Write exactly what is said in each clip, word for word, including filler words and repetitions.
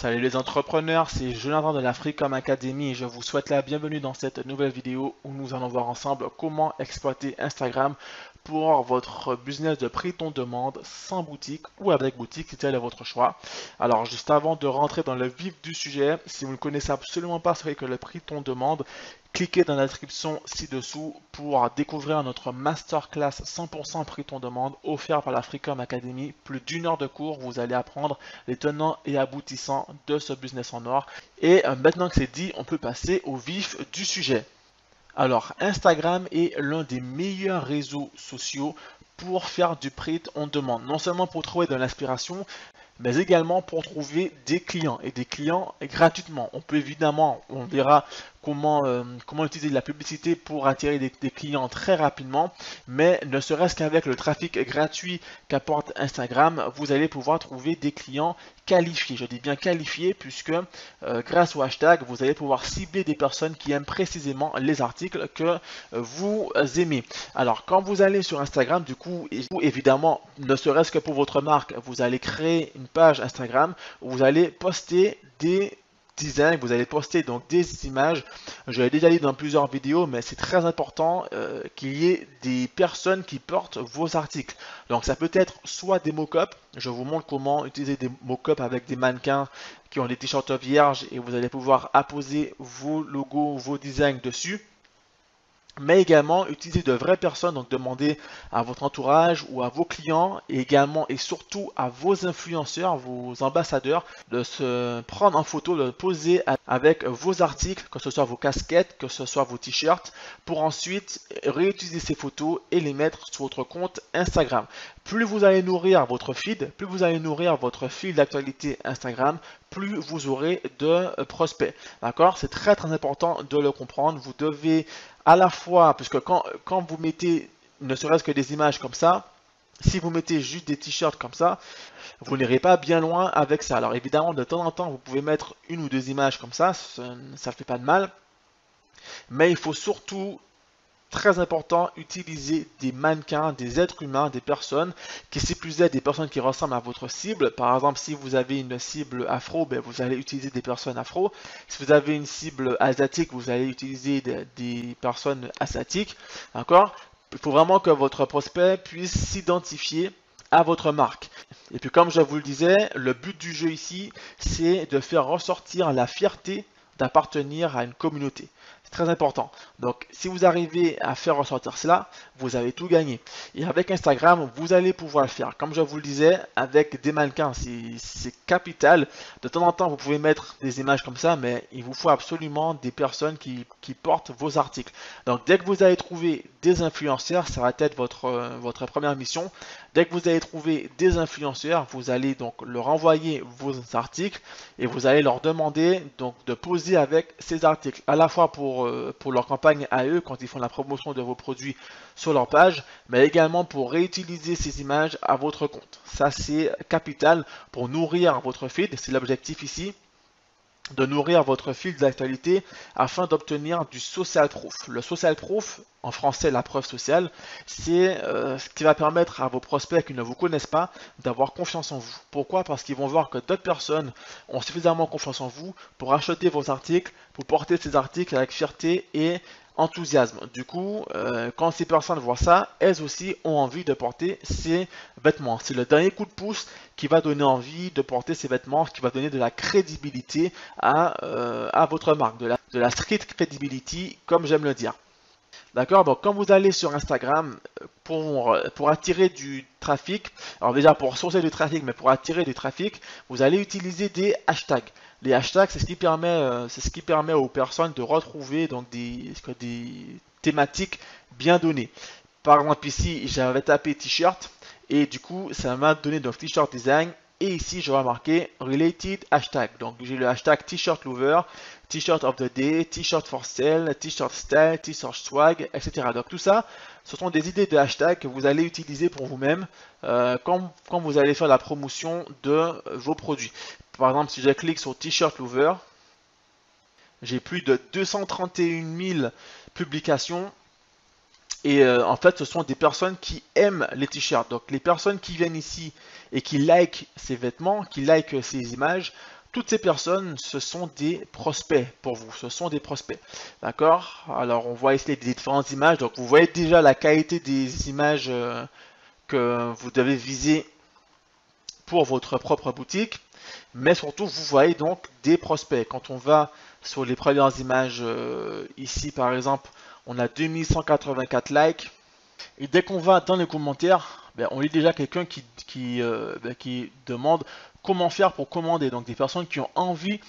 Salut les entrepreneurs, c'est Jonathan de la Freecom Academy et je vous souhaite la bienvenue dans cette nouvelle vidéo où nous allons voir ensemble comment exploiter Instagram pour votre business de prix-ton-demande sans boutique ou avec boutique si tel est votre choix. Alors juste avant de rentrer dans le vif du sujet, si vous ne connaissez absolument pas ce qu'est que le prix-ton-demande, cliquez dans la description ci-dessous pour découvrir notre masterclass cent pour cent prix ton demande offert par la Freecom Academy. Plus d'une heure de cours, vous allez apprendre les tenants et aboutissants de ce business en or. Et maintenant que c'est dit, on peut passer au vif du sujet. Alors, Instagram est l'un des meilleurs réseaux sociaux pour faire du prix ton demande. Non seulement pour trouver de l'inspiration, mais également pour trouver des clients et des clients gratuitement. On peut évidemment, on verra comment, euh, comment utiliser de la publicité pour attirer des, des clients très rapidement, mais ne serait-ce qu'avec le trafic gratuit qu'apporte Instagram, vous allez pouvoir trouver des clients qualifiés. Je dis bien qualifiés puisque euh, grâce au hashtag, vous allez pouvoir cibler des personnes qui aiment précisément les articles que euh, vous aimez. Alors, quand vous allez sur Instagram, du coup, et, évidemment, ne serait-ce que pour votre marque, vous allez créer une page Instagram où vous allez poster des designs, vous allez poster donc des images. Je l'ai déjà dit dans plusieurs vidéos, mais c'est très important euh, qu'il y ait des personnes qui portent vos articles. Donc ça peut être soit des mock-ups, je vous montre comment utiliser des mock-ups avec des mannequins qui ont des t-shirts vierges et vous allez pouvoir apposer vos logos, vos designs dessus. Mais également utiliser de vraies personnes, donc demandez à votre entourage ou à vos clients et également et surtout à vos influenceurs, vos ambassadeurs, de se prendre en photo, de poser avec vos articles, que ce soit vos casquettes, que ce soit vos t-shirts, pour ensuite réutiliser ces photos et les mettre sur votre compte Instagram. Plus vous allez nourrir votre feed, plus vous allez nourrir votre fil d'actualité Instagram, plus vous aurez de prospects. D'accord? C'est très très important de le comprendre. Vous devez à la fois, puisque quand, quand vous mettez ne serait-ce que des images comme ça, si vous mettez juste des t-shirts comme ça, vous n'irez pas bien loin avec ça. Alors évidemment, de temps en temps, vous pouvez mettre une ou deux images comme ça, ça ne fait pas de mal. Mais il faut surtout, très important, utiliser des mannequins, des êtres humains, des personnes qui, si plus est, des personnes qui ressemblent à votre cible. Par exemple, si vous avez une cible afro, ben, vous allez utiliser des personnes afro. Si vous avez une cible asiatique, vous allez utiliser des, des personnes asiatiques. D'accord? Il faut vraiment que votre prospect puisse s'identifier à votre marque. Et puis, comme je vous le disais, le but du jeu ici, c'est de faire ressortir la fierté d'appartenir à une communauté. C'est très important. Donc, si vous arrivez à faire ressortir cela, vous avez tout gagné. Et avec Instagram, vous allez pouvoir le faire. Comme je vous le disais, avec des mannequins, c'est capital. De temps en temps, vous pouvez mettre des images comme ça, mais il vous faut absolument des personnes qui, qui portent vos articles. Donc, dès que vous allez trouver des influenceurs, ça va être votre, euh, votre première mission. Dès que vous allez trouver des influenceurs, vous allez donc leur envoyer vos articles et vous allez leur demander donc de poser avec ces articles, à la fois pour, euh, pour leur campagne à eux quand ils font la promotion de vos produits sur leur page, mais également pour réutiliser ces images à votre compte. Ça, c'est capital pour nourrir votre feed, c'est l'objectif ici, de nourrir votre fil d'actualité afin d'obtenir du social proof. Le social proof, en français la preuve sociale, c'est euh, ce qui va permettre à vos prospects qui ne vous connaissent pas d'avoir confiance en vous. Pourquoi? Parce qu'ils vont voir que d'autres personnes ont suffisamment confiance en vous pour acheter vos articles, pour porter ces articles avec fierté et enthousiasme. Du coup, euh, quand ces personnes voient ça, elles aussi ont envie de porter ces vêtements. C'est le dernier coup de pouce qui va donner envie de porter ces vêtements, qui va donner de la crédibilité à, euh, à votre marque, de la, de la street credibility, comme j'aime le dire. D'accord? Donc, quand vous allez sur Instagram pour, pour attirer du trafic, alors déjà pour sourcer du trafic, mais pour attirer du trafic, vous allez utiliser des hashtags. Les hashtags, c'est ce qui permet, c'est ce qui permet aux personnes de retrouver donc des, des thématiques bien données. Par exemple, ici, j'avais tapé t-shirt et du coup, ça m'a donné donc t-shirt design. Et ici, je vais marquer related hashtag. Donc, j'ai le hashtag t-shirt lover, t-shirt of the day, t-shirt for sale, t-shirt style, t-shirt swag, et cetera. Donc, tout ça, ce sont des idées de hashtags que vous allez utiliser pour vous-même euh, quand, quand vous allez faire la promotion de vos produits. Par exemple, si je clique sur t-shirt lover, j'ai plus de deux cent trente et un mille publications. Et euh, en fait, ce sont des personnes qui aiment les t-shirts. Donc, les personnes qui viennent ici et qui likent ces vêtements, qui likent ces images, Toutes ces personnes, ce sont des prospects pour vous, ce sont des prospects, d'accord? Alors, on voit ici les différentes images, donc vous voyez déjà la qualité des images euh, que vous devez viser pour votre propre boutique, mais surtout, vous voyez donc des prospects. Quand on va sur les premières images, euh, ici par exemple, on a deux mille cent quatre-vingt-quatre likes, et dès qu'on va dans les commentaires, ben, on lit déjà quelqu'un qui, qui, euh, ben, qui demande comment faire pour commander. Donc des personnes qui ont envie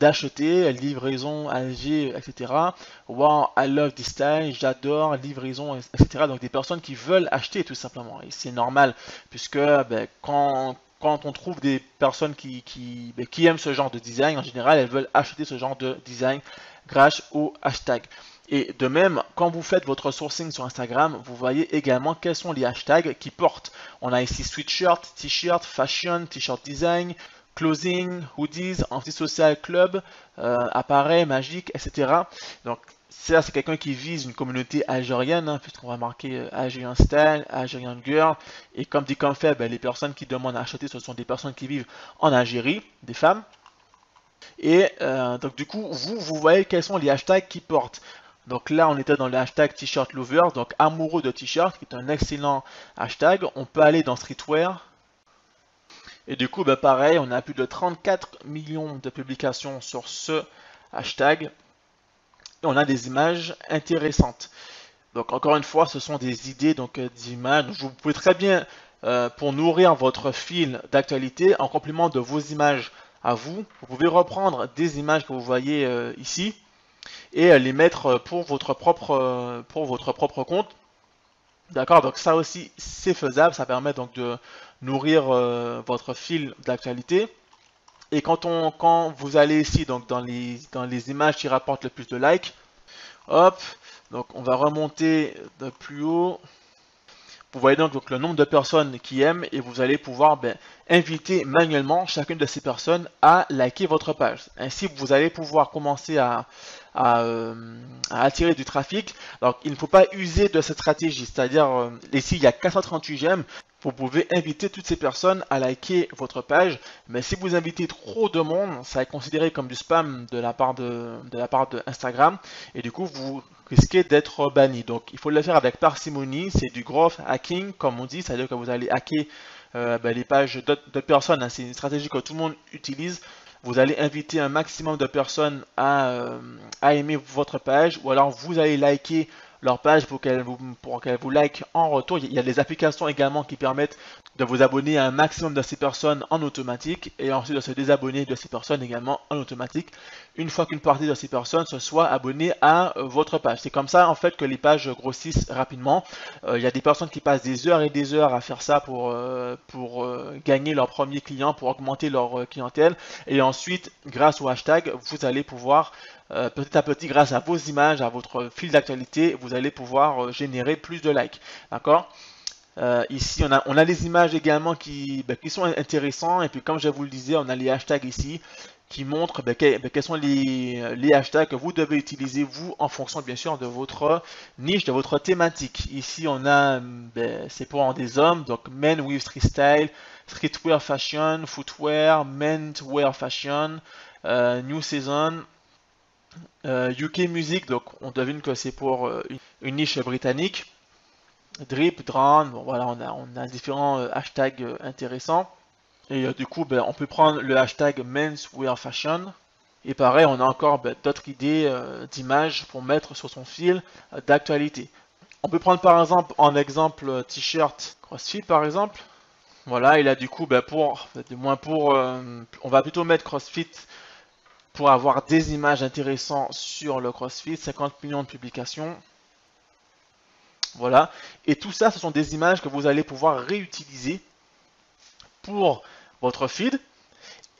d'acheter, livraison, Alger, et cetera. Wow, I love this style, j'adore, livraison, et cetera. Donc des personnes qui veulent acheter tout simplement. Et c'est normal, puisque ben, quand, quand on trouve des personnes qui, qui, ben, qui aiment ce genre de design, en général, elles veulent acheter ce genre de design grâce au hashtag. Et de même, quand vous faites votre sourcing sur Instagram, vous voyez également quels sont les hashtags qui portent. On a ici sweatshirt, t-shirt, fashion, t-shirt design, clothing, hoodies, antisocial club, euh, appareil, magique, et cetera. Donc ça, c'est quelqu'un qui vise une communauté algérienne, hein, puisqu'on va marquer euh, Algerian style, Algerian girl. Et comme dit comme fait, ben, les personnes qui demandent à acheter, ce sont des personnes qui vivent en Algérie, des femmes. Et euh, donc du coup, vous, vous voyez quels sont les hashtags qui portent. Donc là, on était dans le hashtag t-shirt lover, donc amoureux de t-shirt, qui est un excellent hashtag. On peut aller dans streetwear. Et du coup, ben pareil, on a plus de trente-quatre millions de publications sur ce hashtag. Et on a des images intéressantes. Donc encore une fois, ce sont des idées d'images. Vous pouvez très bien, euh, pour nourrir votre fil d'actualité, en complément de vos images à vous, vous pouvez reprendre des images que vous voyez euh, ici, et les mettre pour votre propre, pour votre propre compte. D'accord, donc ça aussi c'est faisable, ça permet donc de nourrir euh, votre fil d'actualité. Et quand, on, quand vous allez ici donc dans les, dans les images qui rapportent le plus de likes, hop, donc on va remonter de plus haut. Vous voyez donc, donc le nombre de personnes qui aiment et vous allez pouvoir ben, inviter manuellement chacune de ces personnes à liker votre page. Ainsi, vous allez pouvoir commencer à, à, euh, à attirer du trafic. Alors, il ne faut pas user de cette stratégie, c'est-à-dire euh, ici, il y a quatre cent trente-huit j'aime. Vous pouvez inviter toutes ces personnes à liker votre page, mais si vous invitez trop de monde, ça est considéré comme du spam de la part de, de la part de Instagram, et du coup, vous risquez d'être banni. Donc, il faut le faire avec parcimonie, c'est du growth hacking, comme on dit, c'est-à-dire que vous allez hacker euh, ben, les pages de personnes, hein. C'est une stratégie que tout le monde utilise. Vous allez inviter un maximum de personnes à, euh, à aimer votre page, ou alors vous allez liker leur page pour qu'elle vous, qu'elle vous like en retour. Il y a des applications également qui permettent de vous abonner à un maximum de ces personnes en automatique et ensuite de se désabonner de ces personnes également en automatique une fois qu'une partie de ces personnes se soit abonnée à votre page. C'est comme ça en fait que les pages grossissent rapidement. Euh, il y a des personnes qui passent des heures et des heures à faire ça pour, euh, pour euh, gagner leur premier client, pour augmenter leur euh, clientèle, et ensuite grâce au hashtag vous allez pouvoir Euh, petit à petit, grâce à vos images, à votre fil d'actualité, vous allez pouvoir euh, générer plus de likes. D'accord ? Euh, ici, on a, on a les images également qui, ben, qui sont intéressantes. Et puis, comme je vous le disais, on a les hashtags ici qui montrent ben, que, ben, quels sont les, les hashtags que vous devez utiliser, vous, en fonction, bien sûr, de votre niche, de votre thématique. Ici, on a, ben, c'est pour des hommes, donc men with street style, streetwear fashion, footwear, men's wear fashion, euh, new season. Euh, U K Music, donc on devine que c'est pour euh, une niche britannique. Drip, drown, bon, voilà, on a, on a différents euh, hashtags euh, intéressants. Et euh, du coup, ben, on peut prendre le hashtag Men's Wear Fashion. Et pareil, on a encore ben, d'autres idées euh, d'images pour mettre sur son fil euh, d'actualité. On peut prendre par exemple en exemple euh, t-shirt CrossFit par exemple. Voilà, et là du coup, ben, pour, du moins pour, euh, on va plutôt mettre CrossFit. Pour avoir des images intéressantes sur le CrossFit, cinquante millions de publications. Voilà. Et tout ça, ce sont des images que vous allez pouvoir réutiliser pour votre feed.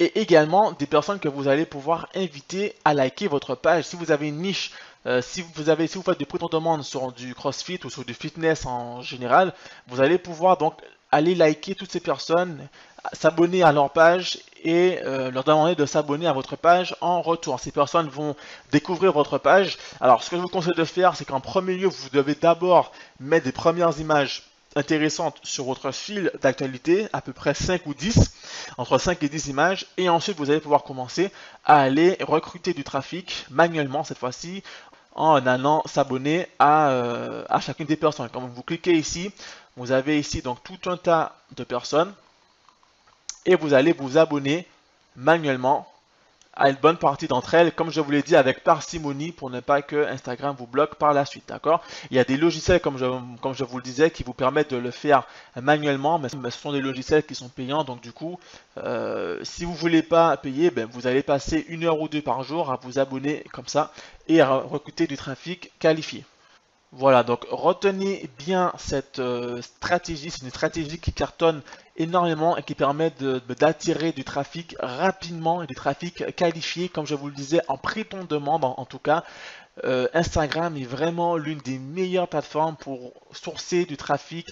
Et également des personnes que vous allez pouvoir inviter à liker votre page. Si vous avez une niche, euh, si, vous avez, si vous faites des prises en demande sur du CrossFit ou sur du fitness en général, vous allez pouvoir donc aller liker toutes ces personnes, s'abonner à leur page et euh, leur demander de s'abonner à votre page en retour. Ces personnes vont découvrir votre page. Alors, ce que je vous conseille de faire, c'est qu'en premier lieu, vous devez d'abord mettre des premières images intéressantes sur votre fil d'actualité, à peu près cinq ou dix. entre cinq et dix images, et ensuite vous allez pouvoir commencer à aller recruter du trafic manuellement cette fois-ci, en allant s'abonner à, euh, à chacune des personnes. Quand vous cliquez ici, vous avez ici donc tout un tas de personnes et vous allez vous abonner manuellement à une bonne partie d'entre elles, comme je vous l'ai dit, avec parcimonie pour ne pas que Instagram vous bloque par la suite, d'accord? Il y a des logiciels, comme je, comme je vous le disais, qui vous permettent de le faire manuellement, mais ce sont des logiciels qui sont payants, donc du coup, euh, si vous ne voulez pas payer, ben, vous allez passer une heure ou deux par jour à vous abonner comme ça et à recruter du trafic qualifié. Voilà, donc retenez bien cette euh, stratégie, c'est une stratégie qui cartonne énormément et qui permet d'attirer du trafic rapidement et du trafic qualifié, comme je vous le disais, en pré-demande en, en tout cas. Euh, Instagram est vraiment l'une des meilleures plateformes pour sourcer du trafic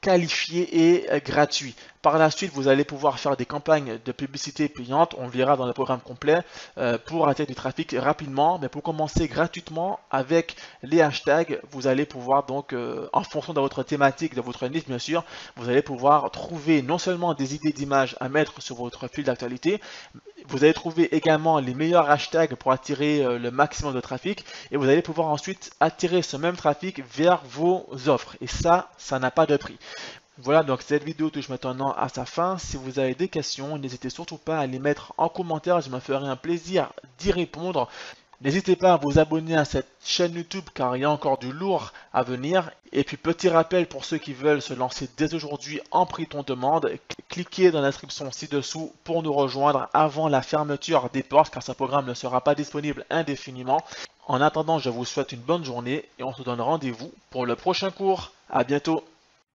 qualifié et gratuit. Par la suite, vous allez pouvoir faire des campagnes de publicité payante, on le verra dans le programme complet, euh, pour attirer du trafic rapidement. Mais pour commencer gratuitement avec les hashtags, vous allez pouvoir donc, euh, en fonction de votre thématique, de votre niche bien sûr, vous allez pouvoir trouver non seulement des idées d'images à mettre sur votre fil d'actualité, vous allez trouver également les meilleurs hashtags pour attirer euh, le maximum de trafic, et vous allez pouvoir ensuite attirer ce même trafic vers vos offres. Et ça, ça n'a pas de prix. Voilà, donc cette vidéo touche maintenant à sa fin. Si vous avez des questions, n'hésitez surtout pas à les mettre en commentaire, je me ferai un plaisir d'y répondre. N'hésitez pas à vous abonner à cette chaîne YouTube car il y a encore du lourd à venir. Et puis petit rappel pour ceux qui veulent se lancer dès aujourd'hui en pré-demande, cliquez dans l'inscription ci-dessous pour nous rejoindre avant la fermeture des portes car ce programme ne sera pas disponible indéfiniment. En attendant, je vous souhaite une bonne journée et on se donne rendez-vous pour le prochain cours. À bientôt.